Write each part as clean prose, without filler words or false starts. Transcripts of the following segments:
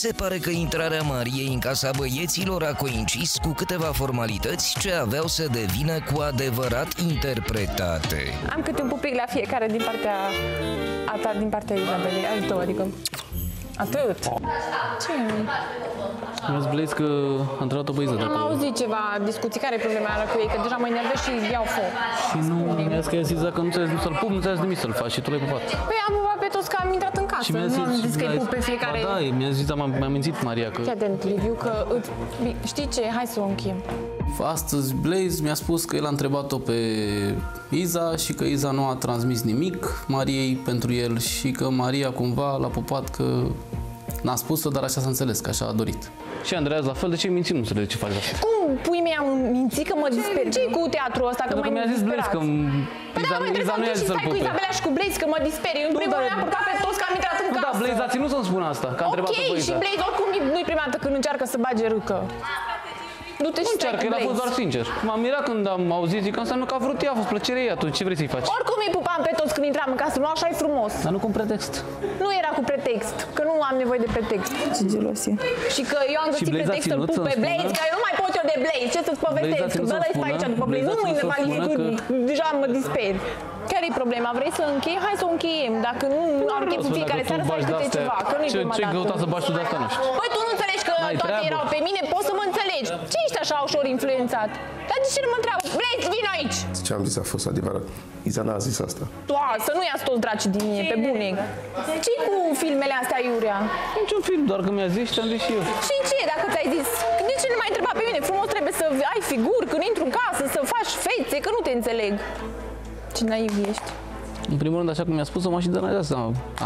Se pare că intrarea Mariei în casa băieților a coincis cu câteva formalități ce aveau să devină cu adevărat interpretate. Am câte un pupic la fiecare din partea a ta, din partea Isabelei, al tău, adică. Atât. Ce? Mi-ați Blaze că a întrebat-o pe Iza. Am auzit ceva discuții, care e problema cu ei, că deja mă enervez și îi iau foc. Și nu, mi-a zis că i-a zis că nu ți-ai zis să-l pup, nu ți-ai zis nimic să-l faci și tu l-ai pupat. Păi am pupat pe toți că am intrat în casă, nu am zis că îi pup pe fiecare. Da, mi-a zis, mi-a mințit Maria că... Fii atent, Liviu, că știi ce, hai să o închim. Astăzi Blaze mi-a spus că el a întrebat-o pe Iza și că Iza nu a transmis nimic Mariei pentru el și că Maria cumva l-a pupat că n-a spus-o, dar așa s-a înțeles, că așa a dorit. Și Andreas la fel, de ce minți? Nu înțeleg ce faci asta. Cum pui mea am mințit că mă disper? Ce-i cu teatrul ăsta că mi-a zis Blaze că Iza nu i-a zis să-l pupe. Păi da, mă interesează și stai cu Isabela și cu Blaze că mă disperi. În primul rând am purtat pe toți că am intrat în casă. Da, Blaze a ținut să-mi spună asta, că a întrebat-o pe Iza. Ok, și Blaze oricum nu-i prima dată când încearcă să bage râcă. Nu încearcă, el a fost doar sincer. M-am mirat când am auzit, zic că înseamnă că a vrut ea, a fost plăcerea ei, atunci ce vrei să-i faci? Oricum îi pupam pe toți când intram în casă, nu așa e frumos. Dar nu cu un pretext. Nu era cu pretext, că nu am nevoie de pretext. Ce gelosie. Și că eu am găsit pretext să-l pup pe Blaze, că eu nu mai pot eu de Blaze, ce să-ți povestesc? Bă, ăla-i stai aici după Blaze, nu mă invaliditudini, deja mă disper. Care e problema? Vrei să închei? Hai să o încheiem. Dacă nu am chef în fiecare seară, să faci câte ceva, că nu-i prima dată. Ce greutate să bagi tu de asta, nu știu. Păi tu nu înțelegi că toate erau pe mine, poți să mă înțelegi. Ce ești așa ușor influențat? Dar de ce nu mă întreabă? Vrei să vin aici? Ce am zis a fost adevărat. Iza n-a zis asta. Doar, să nu ia toți dracii din mine, pe bune. Ce-i cu filmele astea, Iurea? Niciun film, doar că mi-a zis și am zis și eu. Și ce dacă ți-ai zis? De ce nu m-ai întrebat pe mine? Frumos trebuie să ai figuri când intru în casă, să faci fețe, că nu te înțeleg. Ce naiv ești. În primul rând, așa cum mi-a spus-o, m-a și deranjat.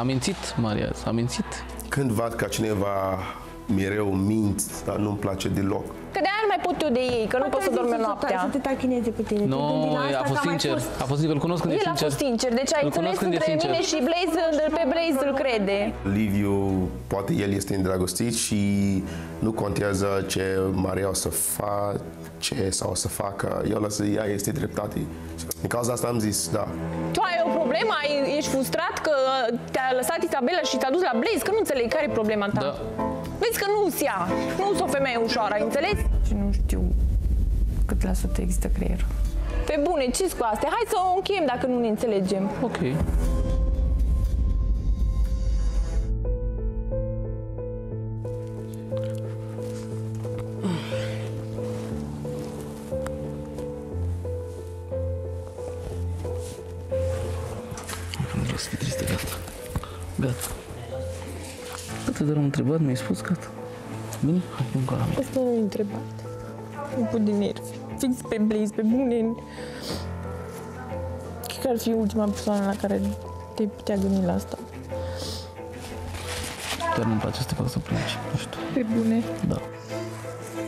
A mințit, Maria, a mințit. Când vad ca cineva mereu minți, dar nu-mi place deloc. Că de-aia nu mai pot eu de ei, că nu pot să dorm noaptea. Să te tachineze pe tine. Nu, a fost sincer. A fost sincer, îl cunosc când e sincer. El a fost sincer, deci ai înțeles între mine și Blaze, pe Blaze îl crede. Liviu, poate el este îndrăgostit și nu contează ce Maria o să facă, ce sau o să facă, eu lasă, ea este dreptate. În cauza asta am zis, da. Tu ai o problemă? Ești frustrat că te-a lăsat Isabela și te-a dus la Blaze? Că nu înțelegi care e problema ta. Da. Vezi că nu-ți ia, nu-ți o femeie ușoară, ai înțeles? Și nu știu cât la sută există creier. Pe bune, ce-s cu astea? Hai să o încheiem dacă nu ne înțelegem. Ok. Gata. Gata, dar am întrebat, mi-ai spus, gata. Bine? Hai, încă la mine. Asta nu-i întrebat. Nu pot din nervi. Fix pe Blaze, pe bune. Cred că ar fi ultima persoană la care te-ai putea gândi la asta. Dar nu-mi place să te fac să plângi, nu știu. Pe bune? Da.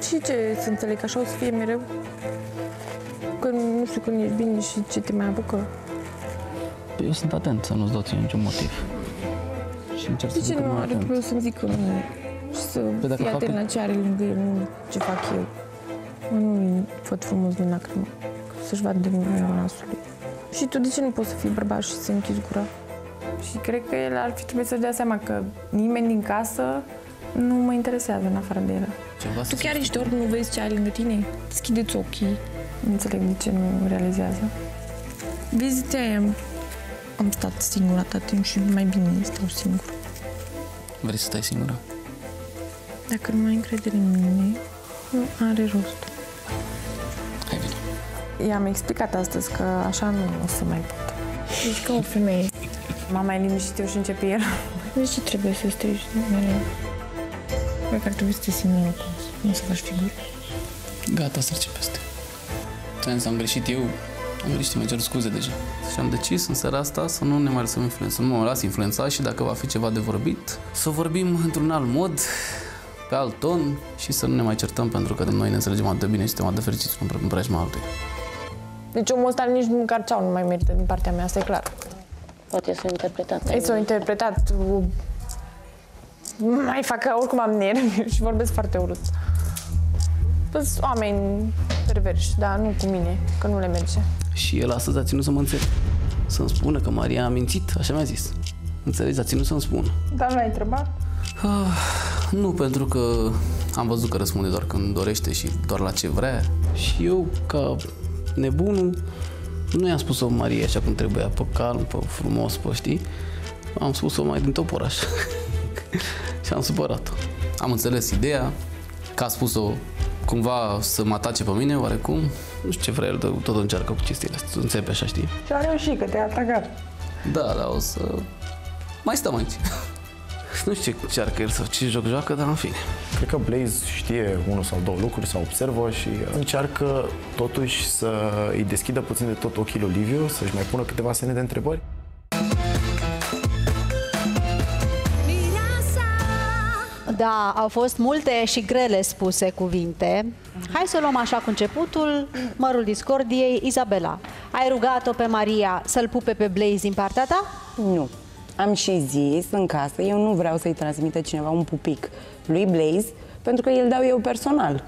Și ce să înțeleg, așa o să fie mereu? Că nu știu când ești bine și ce te mai apucă? Păi eu sunt atent să nu-ți dau ție niciun motiv. De ce nu are probleme să-mi zică mie și să fie atent la ce are lângă el, nu ce fac eu? Mă, nu-i văd frumos din lacrimă, să-și vadă de mâna nasului. Și tu de ce nu poți să fii bărbat și să închizi gura? Și cred că el ar fi trebuit să-și dea seama că nimeni din casă nu mă interesează în afară de el. Tu chiar ești orb, nu vezi ce ai lângă tine? Deschideți ochii. Nu înțeleg de ce nu realizează. Vizite-aia. Am stat singură atât timp și mai bine stau singură. Vrei să stai singură? Dacă nu mai ai încredere în mine, nu are rost. Hai, vine. I-am explicat astăzi că așa nu o să mai pot. Ești ca o femeie. M-am mai liniștit eu și începe el. De ce trebuie să strigi mereu? Cred că ar trebui să te simți acum. Nu să faci figuri. Gata, să treci peste. Ți-am zis, am greșit eu. Am greșit, mi-am cerut scuze deja. Și am decis în seara asta să nu ne mai lăsăm influența. Nu mă las influența și dacă va fi ceva de vorbit, să vorbim într-un alt mod, pe alt ton și să nu ne mai certăm pentru că noi ne înțelegem atât de bine și suntem atât de fericiți în preajma altuia. Deci omul ăsta nici măcar ceau nu mai merită din partea mea, asta e clar. Poate s-a interpretat. Ei s-a interpretat. Nu mai fac, oricum am nervi și vorbesc foarte urât. Sunt oameni perverși, dar nu cu mine, că nu le merge. Și el astăzi a ținut să mă înțeleg, să-mi spună că Maria a mințit, așa mi-a zis. Înțelegi, a ținut să-mi spună. Dar nu l-ai întrebat? Nu, pentru că am văzut că răspunde doar când dorește și doar la ce vrea. Și eu, ca nebunul, nu i-am spus-o Maria așa cum trebuia, pe calm, pe frumos, pe știi? Am spus-o mai din top oraș. Și am supărat-o. Am înțeles ideea, că a spus-o cumva să mă atace pe mine, oarecum. Nu știu ce vrea el, tot o încearcă cu chestiile astea, înțepe așa, știi? Și a reușit, că te-a atacat. Da, dar o să... mai stăm aici. Nu știu ce încearcă el sau ce joc joacă, dar în fine. Cred că Blaze știe unul sau două lucruri, sau observă și încearcă totuși să îi deschidă puțin de tot ochii lui Liviu, să-și mai pună câteva semne de întrebări. Da, au fost multe și grele spuse cuvinte. Hai să luăm așa cu începutul, mărul discordiei, Isabela. Ai rugat-o pe Maria să-l pupe pe Blaze din partea ta? Nu. Am și zis în casă, eu nu vreau să-i transmită cineva un pupic lui Blaze, pentru că îl dau eu personal.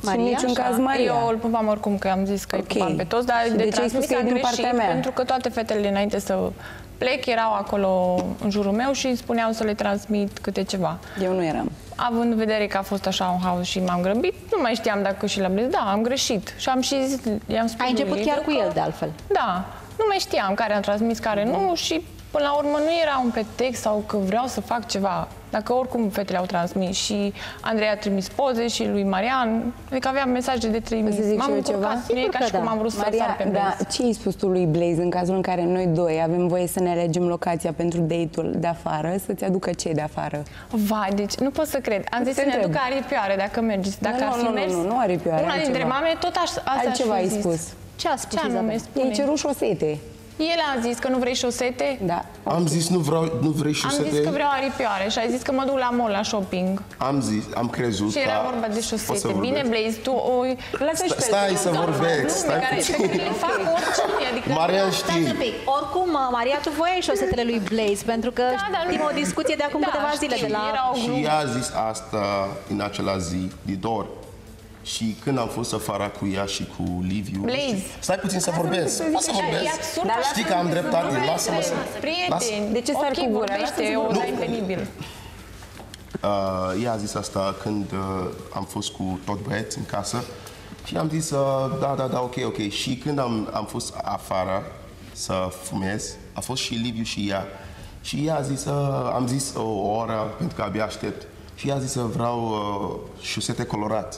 Maria? Și în niciun caz Maria. Eu îl pupam oricum, că am zis că îi pupam pe toți, dar de transmisia greșit, pentru că toate fetele înainte să plec erau acolo în jurul meu și îmi spuneau să le transmit câte ceva. Eu nu eram. Având în vedere că a fost așa un haos și m-am grăbit, nu mai știam dacă și la Blaze, da, am greșit. Și am și zis, i-am spus. Ai început chiar cu el, de altfel. Da. Nu mai știam care am transmis, care nu și până la urmă nu era un pretext sau că vreau să fac ceva. Dacă oricum fetele au transmis și Andreea a trimis poze și lui Marian, adică aveam mesaje de trimis. M-am încurcat mie ca și cum am vrut să sar pe Blaze. Dar ce ai spus tu lui Blaze în cazul în care noi doi avem voie să ne alegem locația pentru date-ul de afară, să-ți aducă cei de afară? Vai, deci nu pot să cred. Am zis să ne aducă aripioare dacă mergeți. Dacă ar fi mers, una dintre mame tot altceva ai spus. Ce a spus? I-ai cerut șosete. El a zis că nu vrei șosete? Da. Am zis nu vrei șosete. Am zis că vreau aripioare și ai zis că mă duc la mall la shopping. Am zis, am crezut. Și era vorba de șosete. Bine, Blaze, tu o... Stai să vorbesc. Marian știe. Oricum, Maria, tu voiai șosetele lui Blaze, pentru că știm o discuție de acum câteva zile de la... Și ea a zis asta în acela zi, de două ori. Și când am fost afară cu ea și cu Liviu... Blaze! Stai puțin să vorbesc! Lasă să vorbesc! Știi că am dreptate! Lasă-mă să... Prieteni! De ce s-ar cu gura? Lasă-mă să vorbesc! Ea a zis asta când am fost cu tot băieți în casă și am zis da, da, da, ok, ok. Și când am fost afară să fumez, a fost și Liviu și ea. Și ea a zis... Am zis o oră, pentru că abia aștept. Și ea a zis că vreau șosete colorate.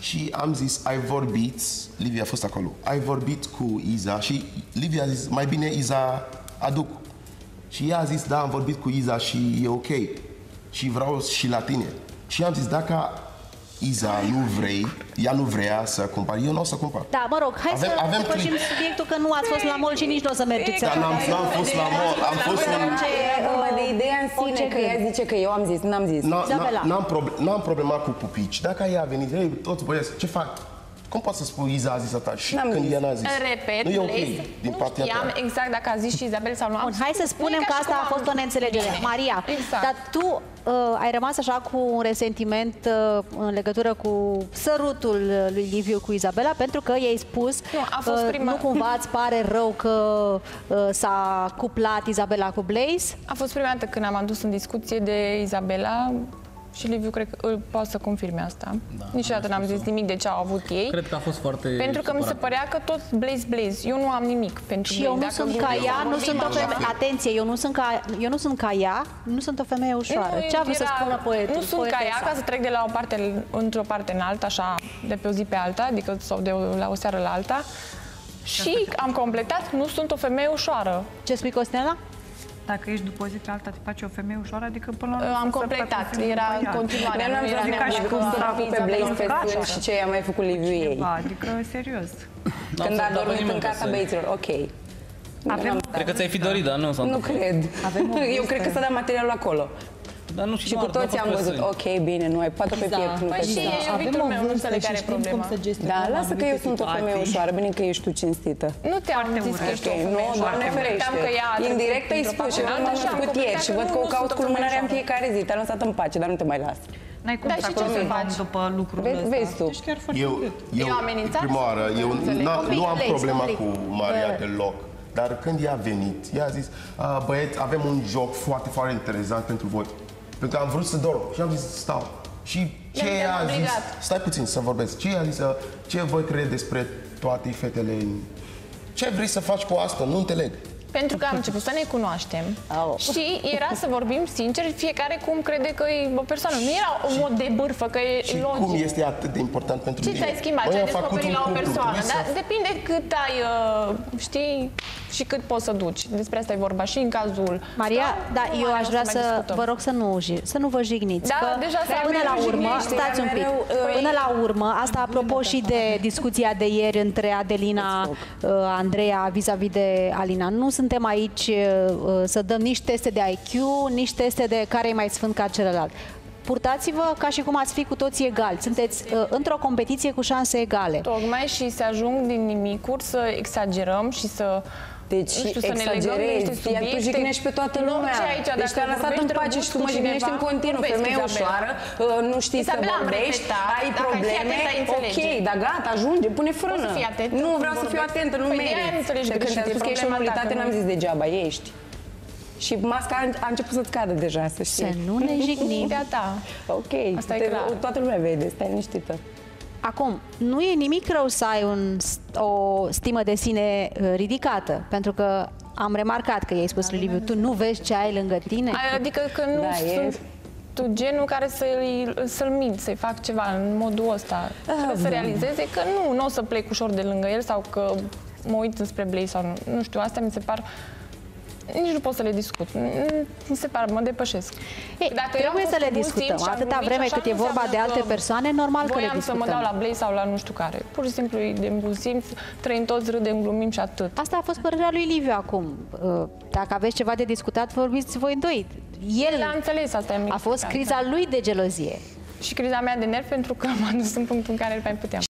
Și am zis, ai vorbit, Liviu a fost acolo, ai vorbit cu Iza și Liviu a zis, mai bine Iza aduc. Și ea a zis, da, am vorbit cu Iza și e ok. Și vreau și la tine. Și am zis, dacă Iza nu vrei, ea nu vrea să cumpăr, eu nu o să cumpăr. Da, mă rog, hai să depășim subiectul că nu ați fost la mall și nici nu o să mergeți. Dar n-am fost la mall, am fost la mall. De ideea în sine că ea zice că eu am zis, n-am zis. N-am problema cu pupici. Dacă ea a venit, ei, toți băieți, ce fac? Cum poți să spui Iza a zis asta și când ea n-a zis? Repet, nu e ok din partea ta. Nu știam exact dacă a zis și Isabel sau nu. Hai să spunem că asta a fost o neînțelegere. Maria, dar tu ai rămas așa cu un resentiment în legătură cu sărutul lui Liviu cu Isabela, pentru că i-ai spus nu cumva îți pare rău că s-a cuplat Isabela cu Blaze? A fost prima dată când am adus în discuție de Isabela. Și Liviu, cred că îl poate să confirme asta. Da, niciodată n-am zis nimic de ce au avut ei. Cred că a fost foarte... Pentru că mi se părea că tot Blaze. Eu nu am nimic pentru și Blaze. Și eu nu sunt ca ea, nu sunt o femeie... Atenție, eu nu sunt ca ea, nu sunt o femeie ușoară. Ce a vrut să spună poetul? Nu sunt ca ea, ca să trec de la o parte într-o parte în alta, așa, de pe o zi pe alta, adică sau de la o seară la alta. Și am completat, nu sunt o femeie ușoară. Ce spui, Costinela? Dacă ești după o zi pe alta, te face o femeie ușoară, adică până la... Am completat, era în continuare. Nu era neapărat și cum să rapi pe Blaze pe sfânt și ce i-a mai făcut Liviu ei. Adică, serios. Când a dormit în casa băieților, ok. Cred că ți-ai fi dorit, dar nu s-a întâmplat. Nu cred. Eu cred că s-a dat materialul acolo. Și cu toții am văzut, ok, bine, nu ai patru pe piept. Păi și e iubitul meu, nu înțeleg care e problema. Da, lasă că eu sunt o femeie ușoară, bine că ești tu cinstită. Nu te-am zis că ești o femeie ușoară, nu ferește. Indirect ai spus și m-am făcut ieri și văd că o caut cu lumânarea în fiecare zi, te-am lăsat în pace, dar nu te mai las. N-ai cum să faci după lucrul ăsta. Ești chiar foarte cât. Eu prima oară, eu nu am problema cu Maria deloc. Dar când ea a venit, ea a zis, băieți, avem un joc foarte, foarte interesant pentru voi. Pentru că am vrut să dorm și am zis stau. Și ce a zis? Stai puțin să vorbesc. Ce a zis? Ce voi crede despre toate fetele? Ce vrei să faci cu asta? Nu înțeleg. Pentru că am început să ne cunoaștem și era să vorbim sincer, fiecare cum crede că e o persoană. Nu era un mod de bârfă, că e și logic. Cum este atât de important pentru mine? Ce ți-ai schimbat, ce ai descoperit la o persoană? Dar depinde cât ai, știi, și cât poți să duci. Despre asta e vorba și în cazul... Maria, da, eu aș vrea să vă rog să nu vă jigniți. Da, deja până la urmă, stați un pic. Până la urmă, asta apropo și de discuția de ieri între Adelina, Andreea, vis-a-vis de Alina. Nu sunt suntem aici să dăm nici teste de IQ, nici teste de care e mai sfânt ca celălalt. Purtați-vă ca și cum ați fi cu toții egali. Sunteți într-o competiție cu șanse egale. Tocmai și să ajung din nimicuri să exagerăm și să... Deci, nu știu, exagerezi, iar tu jignești pe toată lumea. Aici, deci te-a lăsat în pace și tu mă jignești în continuu. Femeie ușoară, nu știi să vorbeși, ai probleme, ok, dar gata, ajunge, pune frână. Nu vreau să fiu atentă, nu meriți. Și când te-am spus că ești maturitate, n-am zis degeaba, ești. Și masca a început să-ți cadă deja, să știi. Să nu ne jignim. Ok, toată lumea vede, stai liniștită. Acum, nu e nimic rău să ai o stimă de sine ridicată, pentru că am remarcat că i-ai spus lui Liviu, tu nu vezi ce ai lângă tine? Adică că nu sunt tu genul care să-l mint, să-i fac ceva în modul ăsta. Trebuie să realizeze că nu o să plec ușor de lângă el sau că mă uit înspre Blaze sau nu știu, astea mi se par... Nici nu pot să le discut. Mi se pare, mă depășesc. Ei, dacă trebuie să le discutăm. Atâta vreme cât e vorba de alte persoane, normal că le discutăm. Să mă dau la Blaze sau la nu știu care. Pur și simplu de impulsiv, trăim toți, râdem, glumim și atât. Asta a fost părerea lui Liviu acum. Dacă aveți ceva de discutat, vorbiți voi doi. El a înțeles asta. A fost criza lui de gelozie. Și criza mea de nervi, pentru că m-am dus în punctul în care îl mai puteam.